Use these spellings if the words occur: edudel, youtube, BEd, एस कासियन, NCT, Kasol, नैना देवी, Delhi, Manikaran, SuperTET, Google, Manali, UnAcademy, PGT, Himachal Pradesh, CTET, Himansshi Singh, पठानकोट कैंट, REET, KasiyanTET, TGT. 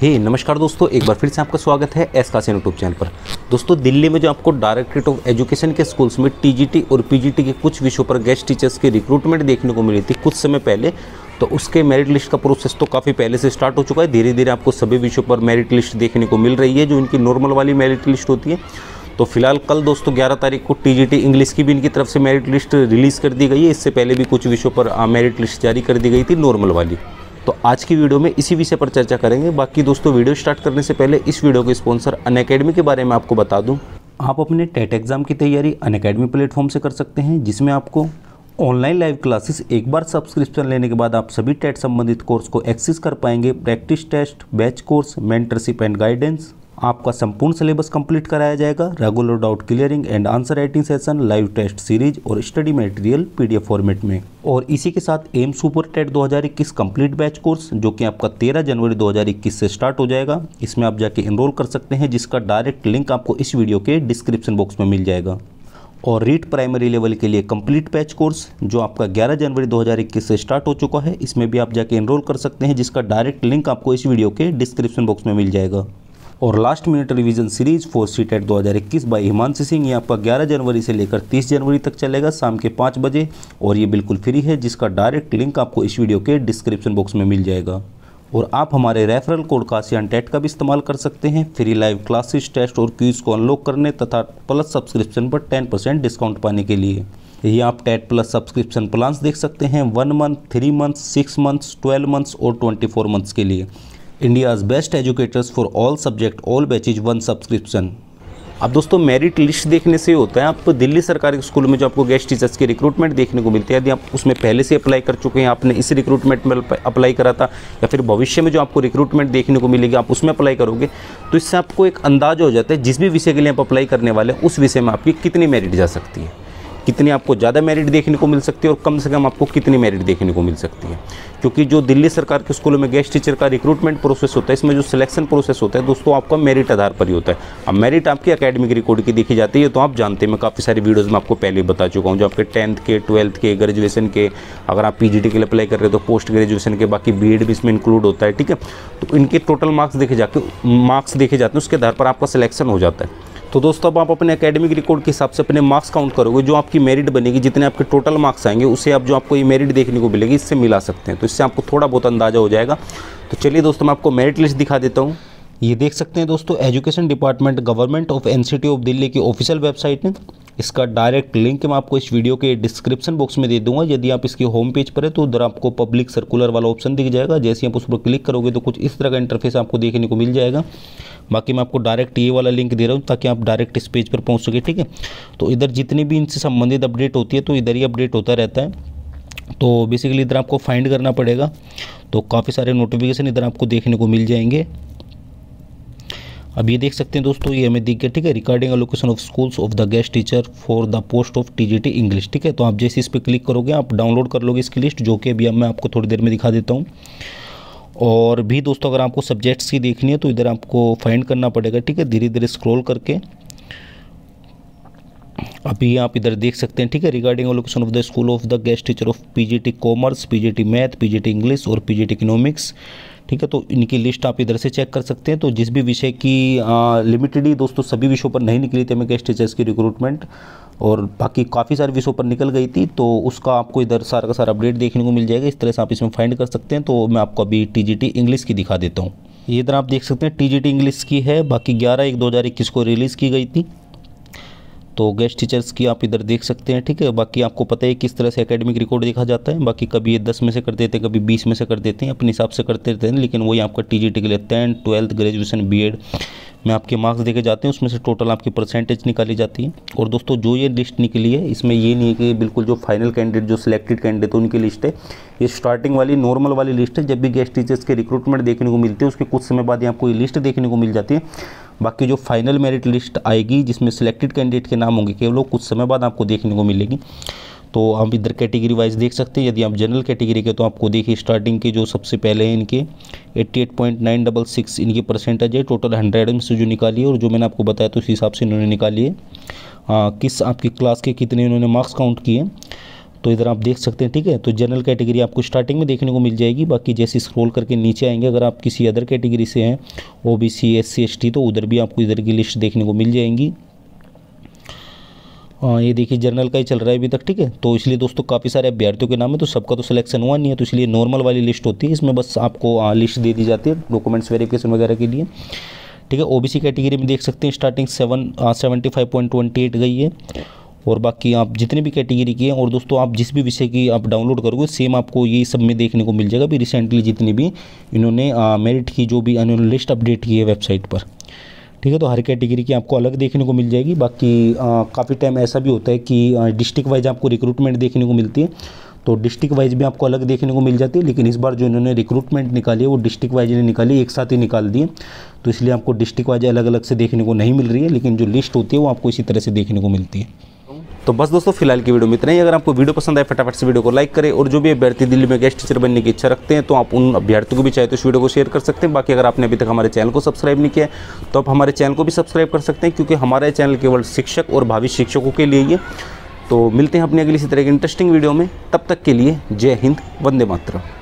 हे नमस्कार दोस्तों, एक बार फिर से आपका स्वागत है एस कासियन यूट्यूब चैनल पर। दोस्तों, दिल्ली में जो आपको डायरेक्टरेट ऑफ एजुकेशन के स्कूल्स में टीजीटी और पीजीटी के कुछ विषयों पर गेस्ट टीचर्स की रिक्रूटमेंट देखने को मिली थी कुछ समय पहले, तो उसके मेरिट लिस्ट का प्रोसेस तो काफ़ी पहले से स्टार्ट हो चुका है। धीरे धीरे आपको सभी विषयों पर मेरिट लिस्ट देखने को मिल रही है जो इनकी नॉर्मल वाली मेरिट लिस्ट होती है। तो फिलहाल कल दोस्तों 11 तारीख को टीजीटी इंग्लिश की भी इनकी तरफ से मेरिट लिस्ट रिलीज़ कर दी गई है। इससे पहले भी कुछ विषयों पर मेरिट लिस्ट जारी कर दी गई थी नॉर्मल वाली। तो आज की वीडियो में इसी विषय पर चर्चा करेंगे। बाकी दोस्तों, वीडियो स्टार्ट करने से पहले इस वीडियो के स्पॉन्सर अनअकैडमी के बारे में आपको बता दूं। आप अपने टेट एग्ज़ाम की तैयारी अनअकैडमी प्लेटफॉर्म से कर सकते हैं, जिसमें आपको ऑनलाइन लाइव क्लासेस एक बार सब्सक्रिप्शन लेने के बाद आप सभी टेट संबंधित कोर्स को एक्सेस कर पाएंगे। Practice test, batch course, mentorship and guidance, आपका संपूर्ण सिलेबस कंप्लीट कराया जाएगा। Regular doubt clearing and answer writing session, live test series और स्टडी मटेरियल पीडीएफ फॉर्मेट में। और इसी के साथ M SuperTET 2021 complete batch course जो कि आपका 13 जनवरी 2021 से स्टार्ट हो जाएगा, इसमें आप जाके एनरोल कर सकते हैं, जिसका डायरेक्ट लिंक आपको इस वीडियो के डिस्क्रिप्शन बॉक्स में मिल जाएगा। और रीट प्राइमरी लेवल के लिए कंप्लीट बैच कोर्स जो आपका 11 जनवरी 2021 से स्टार्ट हो चुका है, इसमें भी आप जाके एनरोल कर सकते हैं, जिसका डायरेक्ट लिंक आपको इस वीडियो के डिस्क्रिप्शन बॉक्स में मिल जाएगा। और last minute revision series for CTET 2021 by Himanshi Singh, ये आपका 11 जनवरी से लेकर 30 जनवरी तक चलेगा शाम के 5 बजे, और ये बिल्कुल फ्री है, जिसका डायरेक्ट लिंक आपको इस वीडियो के डिस्क्रिप्शन बॉक्स में मिल जाएगा। और आप हमारे रेफरल कोड KasiyanTET का भी इस्तेमाल कर सकते हैं फ्री लाइव क्लासेस, टेस्ट और क्यूज़ को अनलॉक करने तथा प्लस सब्सक्रिप्शन पर 10% डिस्काउंट पाने के लिए। ये आप टेट प्लस सब्सक्रिप्शन प्लान्स देख सकते हैं 1 मंथ, 3 मंथ्स, 6 मंथ्स, 12 मंथ्स और 24 मंथ्स के लिए। India's best educators for all subject, all batches, 1 subscription. अब दोस्तों, मेरिट लिस्ट देखने से होता है आपको दिल्ली सरकारी स्कूल में जो आपको गेस्ट टीचर्स की रिक्रूटमेंट देखने को मिलती है, यदि आप उसमें पहले से अप्लाई कर चुके हैं, आपने इस रिक्रूटमेंट में अप्लाई करा था, या फिर भविष्य में जो आपको रिक्रूटमेंट देखने को मिलेगी आप उसमें अप्लाई करोगे, तो इससे आपको एक अंदाज़ा हो जाता है जिस भी विषय के लिए आप अप्लाई करने वाले हैं उस विषय में आपकी कितनी मेरिट जा सकती है, कितनी आपको ज़्यादा मेरिट देखने को मिल सकती है और कम से कम आपको कितनी मेरिट देखने को मिल सकती है। क्योंकि जो दिल्ली सरकार के स्कूलों में गेस्ट टीचर का रिक्रूटमेंट प्रोसेस होता है, इसमें जो सिलेक्शन प्रोसेस होता है दोस्तों आपका मेरिट आधार पर ही होता है। अब मेरिट आपकी अकेडमिक रिकॉर्ड की देखी जाती है, तो आप जानते हैं मैं काफ़ी सारी वीडियोज़ में आपको पहले बता चुका हूँ, जो आपके 10th के 12th के ग्रेजुएशन के, अगर आप PGT के लिए अप्लाई कर रहे हो तो पोस्ट ग्रेजुएशन के, बाकी BEd भी इसमें इंक्लूड होता है, ठीक है। तो इनके टोटल मार्क्स देखे जाते हैं, उसके आधार पर आपका सिलेक्शन हो जाता है। तो दोस्तों, अब आप अपने एकेडमिक रिकॉर्ड के हिसाब से अपने मार्क्स काउंट करोगे, जो आपकी मेरिट बनेगी, जितने आपके टोटल मार्क्स आएंगे उसे आप जो आपको ये मेरिट देखने को मिलेगी इससे मिला सकते हैं। तो इससे आपको थोड़ा बहुत अंदाज़ा हो जाएगा। तो चलिए दोस्तों, मैं आपको मेरिट लिस्ट दिखा देता हूँ। ये देख सकते हैं दोस्तों, education department government of NCT of Delhi की ऑफिशियल वेबसाइट है। इसका डायरेक्ट लिंक मैं आपको इस वीडियो के डिस्क्रिप्शन बॉक्स में दे दूंगा। यदि आप इसकी होम पेज पर है तो उधर आपको पब्लिक सर्कुलर वाला ऑप्शन दिख जाएगा। जैसे आप उस पर क्लिक करोगे तो कुछ इस तरह का इंटरफेस आपको देखने को मिल जाएगा। बाकी मैं आपको डायरेक्ट ये वाला लिंक दे रहा हूँ ताकि आप डायरेक्ट इस पेज पर पहुँच सके, ठीक है। तो इधर जितनी भी इनसे संबंधित अपडेट होती है तो इधर ही अपडेट होता रहता है। तो बेसिकली इधर आपको फाइंड करना पड़ेगा, तो काफ़ी सारे नोटिफिकेशन इधर आपको देखने को मिल जाएंगे। अब ये देख सकते हैं दोस्तों, ये हमें दिख गया, ठीक है। Regarding allocation of schools of the guest teacher for the post of TGT English, ठीक है। तो आप जैसे इस पर क्लिक करोगे आप डाउनलोड कर लोगे इसकी लिस्ट, जो कि अभी मैं आपको थोड़ी देर में दिखा देता हूँ। और भी दोस्तों, अगर आपको सब्जेक्ट्स की देखनी है तो इधर आपको फाइंड करना पड़ेगा, ठीक है, धीरे धीरे स्क्रॉल करके। अभी आप इधर देख सकते हैं, ठीक है। Regarding allocation of the school of the guest teacher of PGT commerce, PGT math, PGT English और PGT इकोनॉमिक्स, ठीक है। तो इनकी लिस्ट आप इधर से चेक कर सकते हैं। तो जिस भी विषय की लिमिटेड ही दोस्तों सभी विषयों पर नहीं निकली थी हमें गेस्ट टीचर्स की रिक्रूटमेंट, और बाकी काफ़ी सारे विषयों पर निकल गई थी, तो उसका आपको इधर सारा का सारा अपडेट देखने को मिल जाएगा। इस तरह से आप इसमें फाइंड कर सकते हैं। तो मैं आपको अभी TGT इंग्लिश की दिखा देता हूँ। ये इधर आप देख सकते हैं TGT इंग्लिश की है, बाकी 11/1/2021 को रिलीज़ की गई थी। तो गेस्ट टीचर्स की आप इधर देख सकते हैं, ठीक है। बाकी आपको पता है किस तरह से एकेडमिक रिकॉर्ड देखा जाता है। बाकी कभी ये 10 में से कर देते हैं, कभी 20 में से कर देते हैं, अपने हिसाब से करते रहते हैं। लेकिन वही आपका TGT के लिए 10th, 12th, ग्रेजुएशन, BEd में आपके मार्क्स देखे जाते हैं, उसमें से टोटल आपकी परसेंटेज निकाली जाती है। और दोस्तों, जो ये लिस्ट निकली है इसमें ये नहीं है कि बिल्कुल जो फाइनल कैंडिडेट, जो सिलेक्टेड कैंडिडेट उनकी लिस्ट है, ये स्टार्टिंग वाली नॉर्मल वाली लिस्ट है। जब भी गेस्ट टीचर्स के रिक्रूटमेंट देखने को मिलती है उसके कुछ समय बाद आपको ये लिस्ट देखने को मिल जाती है। बाकी जो फाइनल मेरिट लिस्ट आएगी जिसमें सिलेक्टेड कैंडिडेट के नाम होंगे केवल, कुछ समय बाद आपको देखने को मिलेगी। तो आप इधर कैटेगरी वाइज देख सकते हैं। यदि आप जनरल कैटेगरी के तो आपको देखिए स्टार्टिंग के जो सबसे पहले हैं इनके 88.966 इनकी परसेंटेज है, टोटल 100 में से जो निकाली है, और जो मैंने आपको बताया तो उस हिसाब से इन्होंने निकाली है। किस आपकी क्लास के कितने इन्होंने मार्क्स काउंट किए। तो इधर आप देख सकते हैं, ठीक है। तो जनरल कैटेगरी आपको स्टार्टिंग में देखने को मिल जाएगी, बाकी जैसे स्क्रॉल करके नीचे आएंगे अगर आप किसी अदर कैटेगरी से हैं, ओबीसी, एससी, एसटी, तो उधर भी आपको इधर की लिस्ट देखने को मिल जाएंगी। ये देखिए जनरल का ही चल रहा है अभी तक, ठीक है। तो इसलिए दोस्तों काफ़ी सारे अभ्यर्थियों के नाम है, तो सबका तो सिलेक्शन हुआ नहीं है, तो इसलिए नॉर्मल वाली लिस्ट होती है, इसमें बस आपको लिस्ट दे दी जाती है डॉक्यूमेंट्स वेरिफिकेशन वगैरह के लिए, ठीक है। ओबीसी कैटेगरी में देख सकते हैं स्टार्टिंग 75.28 गई है, और बाकी आप जितने भी कैटेगरी की हैं, और दोस्तों आप जिस भी विषय की आप डाउनलोड करोगे सेम आपको ये सब में देखने को मिल जाएगा। अभी रिसेंटली जितनी भी इन्होंने मेरिट की जो भी इन्होंने लिस्ट अपडेट की है वेबसाइट पर, ठीक है। तो हर कैटेगरी की आपको अलग देखने को मिल जाएगी। बाकी काफ़ी टाइम ऐसा भी होता है कि डिस्ट्रिक्ट वाइज आपको रिक्रूटमेंट देखने को मिलती है, तो डिस्ट्रिक्ट वाइज भी आपको अलग देखने को मिल जाती है, लेकिन इस बार जो इन्होंने रिक्रूटमेंट निकाली है वो डिस्ट्रिक्ट वाइज ने निकाली, एक साथ ही निकाल दिए, तो इसलिए आपको डिस्ट्रिक्ट वाइज अलग अलग से देखने को नहीं मिल रही है, लेकिन जो लिस्ट होती है वो आपको इसी तरह से देखने को मिलती है। तो बस दोस्तों फिलहाल की वीडियो में इतना ही। अगर आपको वीडियो पसंद आए फटाफट से वीडियो को लाइक करें, और जो भी अभ्यर्थी दिल्ली में गेस्ट टीचर बनने की इच्छा रखते हैं तो आप उन अभ्यर्थियों को भी चाहे तो इस वीडियो को शेयर कर सकते हैं। बाकी अगर आपने अभी तक हमारे चैनल को सब्सक्राइब नहीं किया तो आप हमारे चैनल को भी सब्सक्राइब कर सकते हैं, क्योंकि हमारे चैनल केवल शिक्षक और भावी शिक्षकों के लिए ही। तो मिलते हैं अपने अगली इसी तरह की इंटरेस्टिंग वीडियो में, तब तक के लिए जय हिंद, वंदे मातरम।